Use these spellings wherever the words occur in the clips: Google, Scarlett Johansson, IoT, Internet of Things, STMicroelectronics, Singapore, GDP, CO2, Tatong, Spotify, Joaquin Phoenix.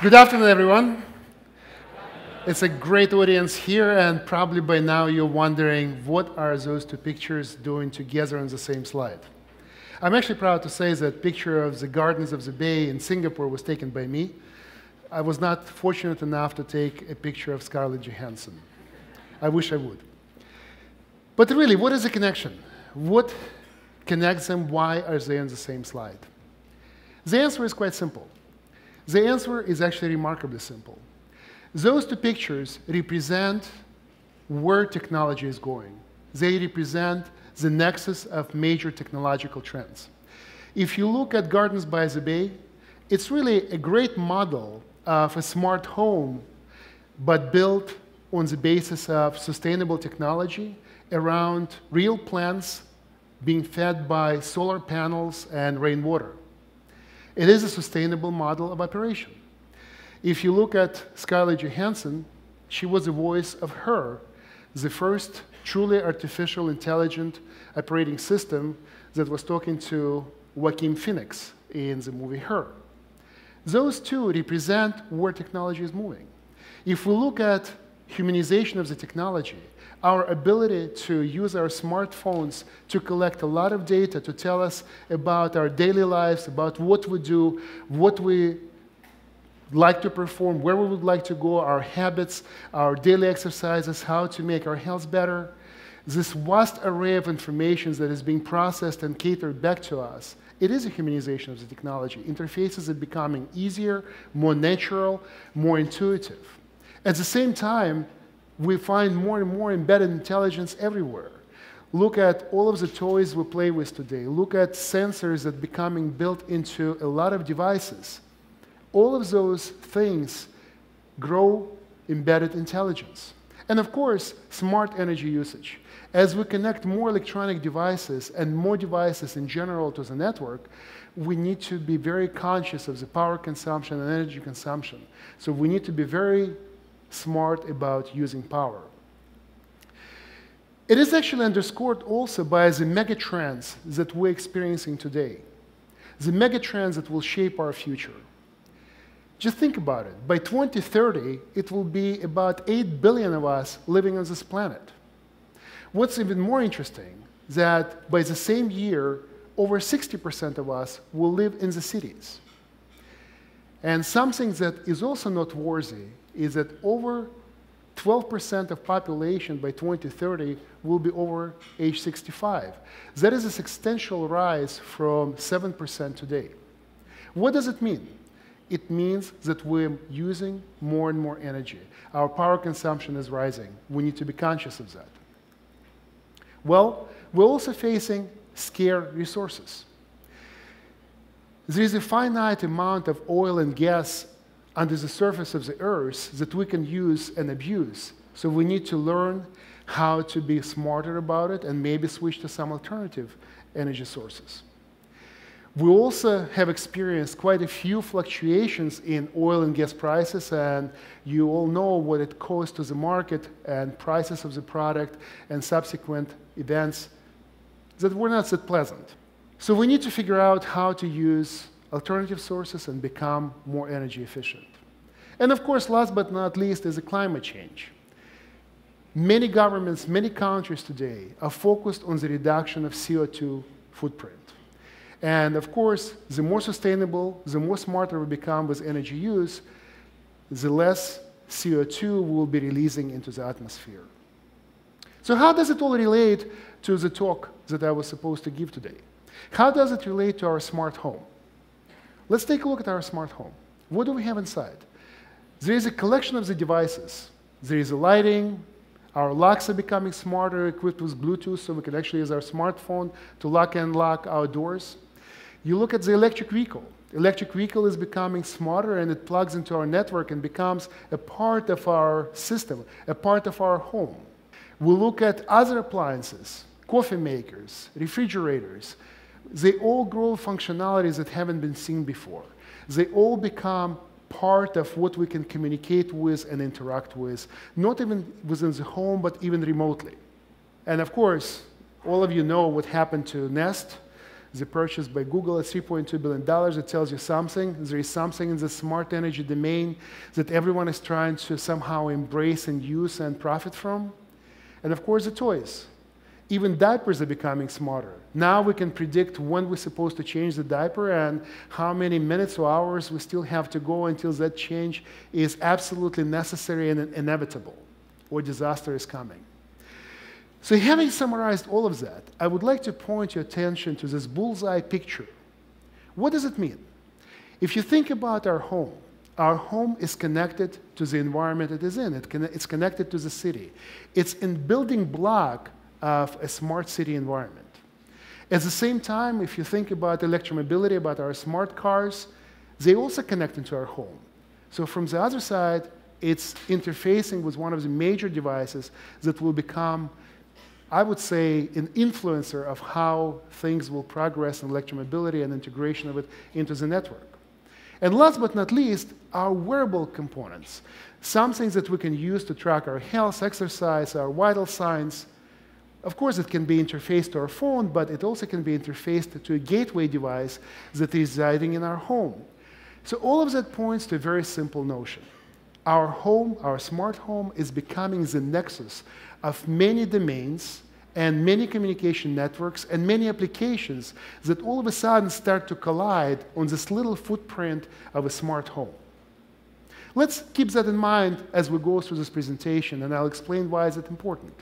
Good afternoon, everyone. It's a great audience here, and probably by now you're wondering what are those two pictures doing together on the same slide. I'm actually proud to say that picture of the Gardens of the Bay in Singapore was taken by me. I was not fortunate enough to take a picture of Scarlett Johansson. I wish I would. But really, what is the connection? What connects them? Why are they on the same slide? The answer is quite simple. The answer is actually remarkably simple. Those two pictures represent where technology is going. They represent the nexus of major technological trends. If you look at Gardens by the Bay, it's really a great model of a smart home, but built on the basis of sustainable technology around real plants being fed by solar panels and rainwater. It is a sustainable model of operation. If you look at Scarlett Johansson, she was the voice of HER, the first truly artificial intelligent operating system that was talking to Joaquin Phoenix in the movie HER. Those two represent where technology is moving. If we look at humanization of the technology, our ability to use our smartphones to collect a lot of data to tell us about our daily lives, about what we do, what we like to perform, where we would like to go, our habits, our daily exercises, how to make our health better. This vast array of information that is being processed and catered back to us, it is a humanization of the technology. Interfaces are becoming easier, more natural, more intuitive. At the same time, we find more and more embedded intelligence everywhere. Look at all of the toys we play with today. Look at sensors that are becoming built into a lot of devices. All of those things grow embedded intelligence. And of course, smart energy usage. As we connect more electronic devices and more devices in general to the network, we need to be very conscious of the power consumption and energy consumption. So we need to be very smart about using power. It is actually underscored also by the megatrends that we're experiencing today, the megatrends that will shape our future. Just think about it. By 2030, it will be about 8 billion of us living on this planet. What's even more interesting is that by the same year, over 60% of us will live in the cities. And something that is also noteworthy is that over 12% of population by 2030 will be over age 65. That is a substantial rise from 7% today. What does it mean? It means that we're using more and more energy. Our power consumption is rising. We need to be conscious of that. Well, we're also facing scarce resources. There is a finite amount of oil and gas under the surface of the earth that we can use and abuse. So we need to learn how to be smarter about it and maybe switch to some alternative energy sources. We also have experienced quite a few fluctuations in oil and gas prices, and you all know what it costs to the market and prices of the product and subsequent events that were not so pleasant. So we need to figure out how to use alternative sources and become more energy efficient. And of course, last but not least, is the climate change. Many governments, many countries today are focused on the reduction of CO2 footprint. And of course, the more sustainable, the more smarter we become with energy use, the less CO2 we will be releasing into the atmosphere. So how does it all relate to the talk that I was supposed to give today? How does it relate to our smart home? Let's take a look at our smart home. What do we have inside? There is a collection of the devices. There is the lighting. Our locks are becoming smarter, equipped with Bluetooth, so we can actually use our smartphone to lock and unlock our doors. You look at the electric vehicle. Electric vehicle is becoming smarter, and it plugs into our network and becomes a part of our system, a part of our home. We look at other appliances, coffee makers, refrigerators. They all grow functionalities that haven't been seen before. They all become part of what we can communicate with and interact with, not even within the home, but even remotely. And of course, all of you know what happened to Nest. the purchase by Google at $3.2 billion. It tells you something. There is something in the smart energy domain that everyone is trying to somehow embrace and use and profit from. And of course, the toys. Even diapers are becoming smarter. Now we can predict when we're supposed to change the diaper and how many minutes or hours we still have to go until that change is absolutely necessary and inevitable, or disaster is coming. So having summarized all of that, I would like to point your attention to this bullseye picture. What does it mean? If you think about our home is connected to the environment it is in. It's connected to the city. It's in building block of a smart city environment. At the same time, if you think about electromobility, about our smart cars, they also connect into our home. So from the other side, it's interfacing with one of the major devices that will become, I would say, an influencer of how things will progress in electromobility and integration of it into the network. And last but not least, our wearable components, some things that we can use to track our health, exercise, our vital signs. Of course, it can be interfaced to our phone, but it also can be interfaced to a gateway device that is residing in our home. So all of that points to a very simple notion. Our home, our smart home, is becoming the nexus of many domains and many communication networks and many applications that all of a sudden start to collide on this little footprint of a smart home. Let's keep that in mind as we go through this presentation, and I'll explain why is it important.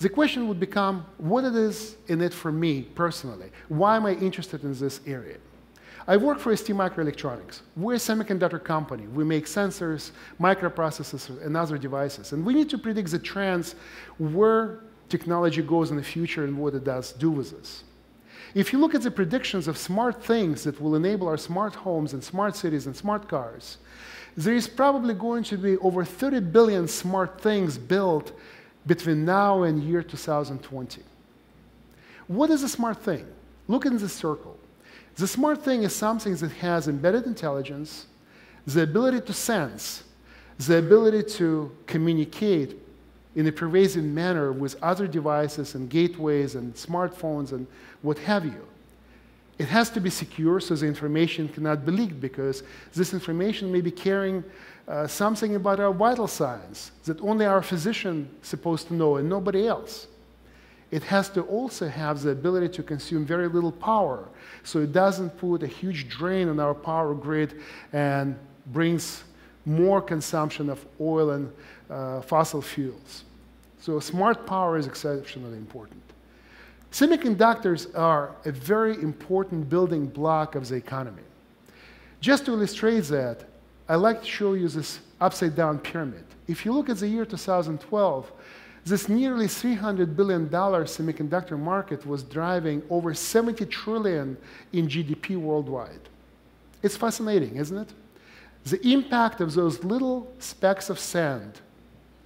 The question would become, what it is in it for me personally? Why am I interested in this area? I work for STMicroelectronics. We're a semiconductor company. We make sensors, microprocessors, and other devices. And we need to predict the trends where technology goes in the future and what it does do with us. If you look at the predictions of smart things that will enable our smart homes and smart cities and smart cars, there is probably going to be over 30 billion smart things built between now and year 2020. What is a smart thing? Look in this circle. The smart thing is something that has embedded intelligence, the ability to sense, the ability to communicate in a pervasive manner with other devices and gateways and smartphones and what have you. It has to be secure so the information cannot be leaked, because this information may be carrying something about our vital signs that only our physician is supposed to know and nobody else. It has to also have the ability to consume very little power, so it doesn't put a huge drain on our power grid and brings more consumption of oil and fossil fuels. So smart power is exceptionally important. Semiconductors are a very important building block of the economy. Just to illustrate that, I'd like to show you this upside-down pyramid. If you look at the year 2012, this nearly $300 billion semiconductor market was driving over $70 trillion in GDP worldwide. It's fascinating, isn't it? The impact of those little specks of sand,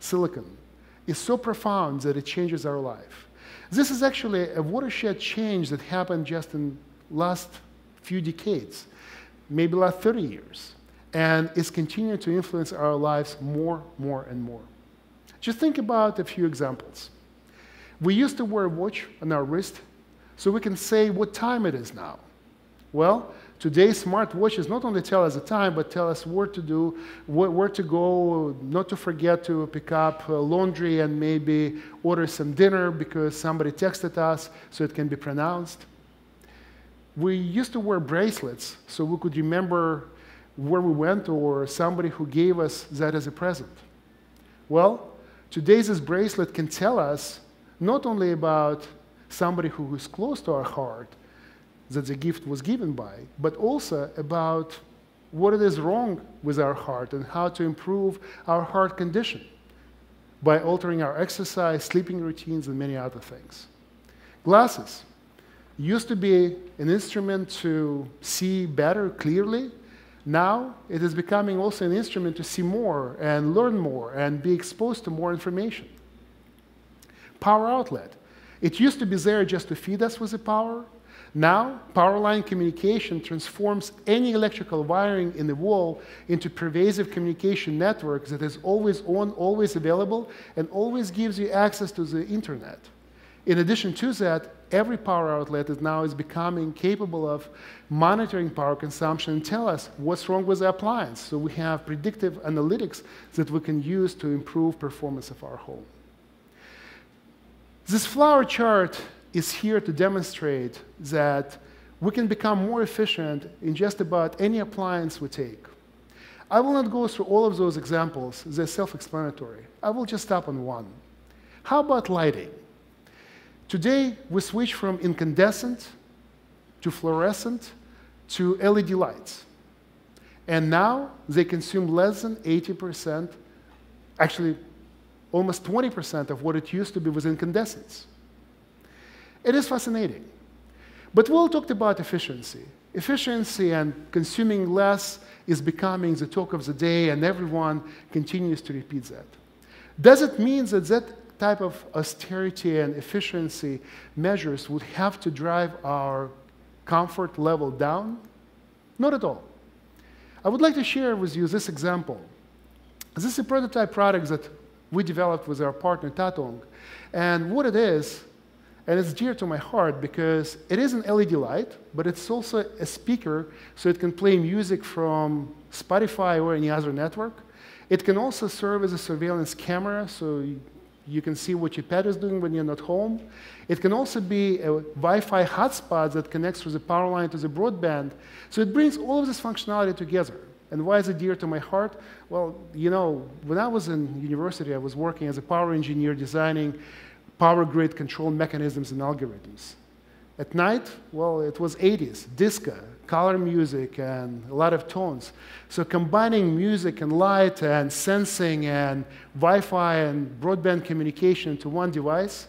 silicon, is so profound that it changes our life. This is actually a watershed change that happened just in the last few decades, maybe last 30 years. And it's continuing to influence our lives more, and more. Just think about a few examples. We used to wear a watch on our wrist so we can say what time it is now. Well, today, smartwatches not only tell us the time, but tell us what to do, where to go, not to forget to pick up laundry and maybe order some dinner because somebody texted us so it can be pronounced. We used to wear bracelets so we could remember where we went or somebody who gave us that as a present. Well, today this bracelet can tell us not only about somebody who is close to our heart that the gift was given by, but also about what it is wrong with our heart and how to improve our heart condition by altering our exercise, sleeping routines, and many other things. Glasses used to be an instrument to see better clearly. Now, it is becoming also an instrument to see more and learn more and be exposed to more information. Power outlet. It used to be there just to feed us with the power. Now, power line communication transforms any electrical wiring in the wall into pervasive communication network that is always on, always available, and always gives you access to the internet. In addition to that, every power outlet is now becoming capable of monitoring power consumption and tell us what's wrong with the appliance. So we have predictive analytics that we can use to improve performance of our home. This flower chart is here to demonstrate that we can become more efficient in just about any appliance we take. I will not go through all of those examples. They're self-explanatory. I will just stop on one. How about lighting? Today, we switch from incandescent to fluorescent to LED lights. And now, they consume less than 80%, actually almost 20% of what it used to be with incandescents. It is fascinating. But we all talked about efficiency. Efficiency and consuming less is becoming the talk of the day, and everyone continues to repeat that. Does it mean that type of austerity and efficiency measures would have to drive our comfort level down? Not at all. I would like to share with you this example. This is a prototype product that we developed with our partner Tatong. And what it is, and it's dear to my heart because it is an LED light, but it's also a speaker, so it can play music from Spotify or any other network. It can also serve as a surveillance camera, so you can see what your pet is doing when you're not home. It can also be a Wi-Fi hotspot that connects through the power line to the broadband. So it brings all of this functionality together. And why is it dear to my heart? Well, you know, when I was in university, I was working as a power engineer designing power grid control mechanisms and algorithms. At night, well, it was 80s, disco, color music, and a lot of tones. So combining music and light and sensing and Wi-Fi and broadband communication to one device,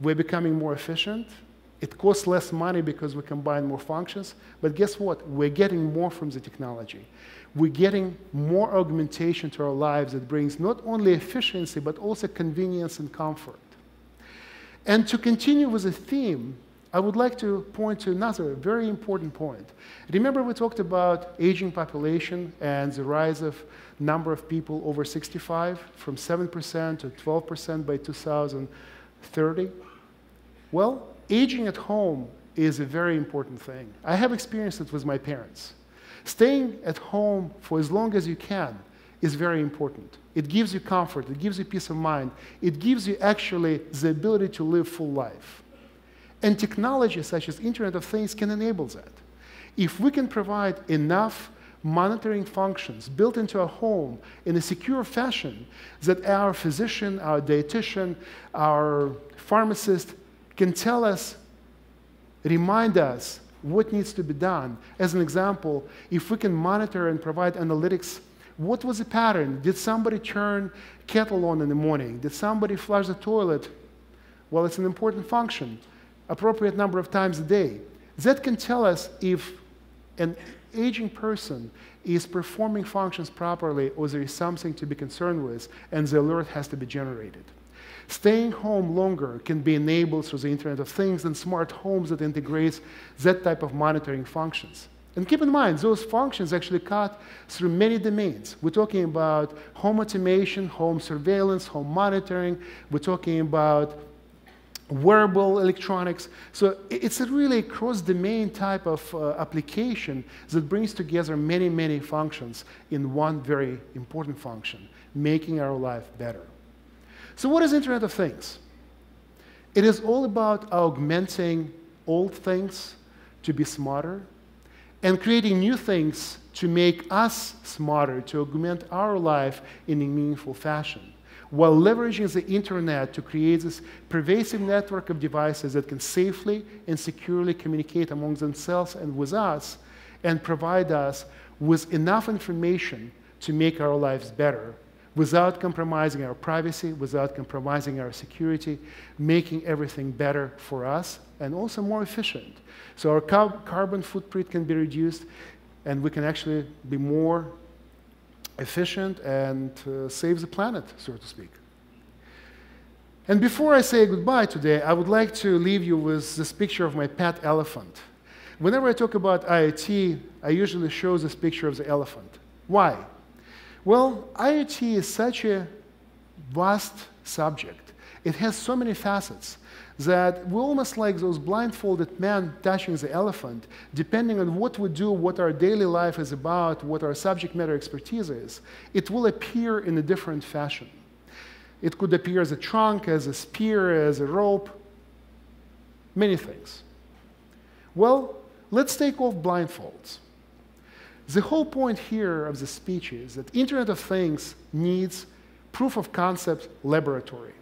we're becoming more efficient. It costs less money because we combine more functions. But guess what? We're getting more from the technology. We're getting more augmentation to our lives that brings not only efficiency, but also convenience and comfort. And to continue with the theme, I would like to point to another very important point. Remember we talked about aging population and the rise of number of people over 65 from 7% to 12% by 2030? Well, aging at home is a very important thing. I have experienced it with my parents. Staying at home for as long as you can is very important. It gives you comfort, it gives you peace of mind, it gives you actually the ability to live full life. And technology such as Internet of Things can enable that. If we can provide enough monitoring functions built into our home in a secure fashion that our physician, our dietitian, our pharmacist can tell us, remind us what needs to be done. As an example, if we can monitor and provide analytics. What was the pattern? Did somebody turn kettle on in the morning? Did somebody flush the toilet? Well, it's an important function, appropriate number of times a day. That can tell us if an aging person is performing functions properly or there is something to be concerned with, and the alert has to be generated. Staying home longer can be enabled through the Internet of Things and smart homes that integrates that type of monitoring functions. And keep in mind, those functions actually cut through many domains. We're talking about home automation, home surveillance, home monitoring. We're talking about wearable electronics. So it's a really cross-domain type of application that brings together many, many functions in one very important function, making our life better. So what is Internet of Things? It is all about augmenting old things to be smarter, and creating new things to make us smarter, to augment our life in a meaningful fashion, while leveraging the Internet to create this pervasive network of devices that can safely and securely communicate among themselves and with us, and provide us with enough information to make our lives better, without compromising our privacy, without compromising our security, making everything better for us and also more efficient. So our carbon footprint can be reduced, and we can actually be more efficient and save the planet, so to speak. And before I say goodbye today, I would like to leave you with this picture of my pet elephant. Whenever I talk about IoT, I usually show this picture of the elephant. Why? Well, IoT is such a vast subject. It has so many facets that we're almost like those blindfolded men touching the elephant, depending on what we do, what our daily life is about, what our subject matter expertise is, it will appear in a different fashion. It could appear as a trunk, as a spear, as a rope, many things. Well, let's take off blindfolds. The whole point here of the speech is that Internet of Things needs proof of concept laboratory.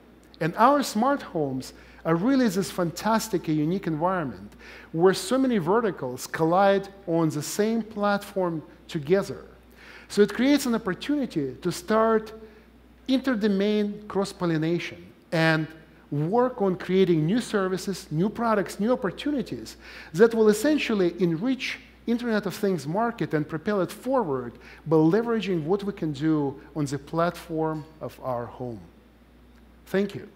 And our smart homes are really this fantastic and unique environment where so many verticals collide on the same platform together. So it creates an opportunity to start interdomain cross-pollination and work on creating new services, new products, new opportunities that will essentially enrich Internet of Things market and propel it forward by leveraging what we can do on the platform of our home. Thank you.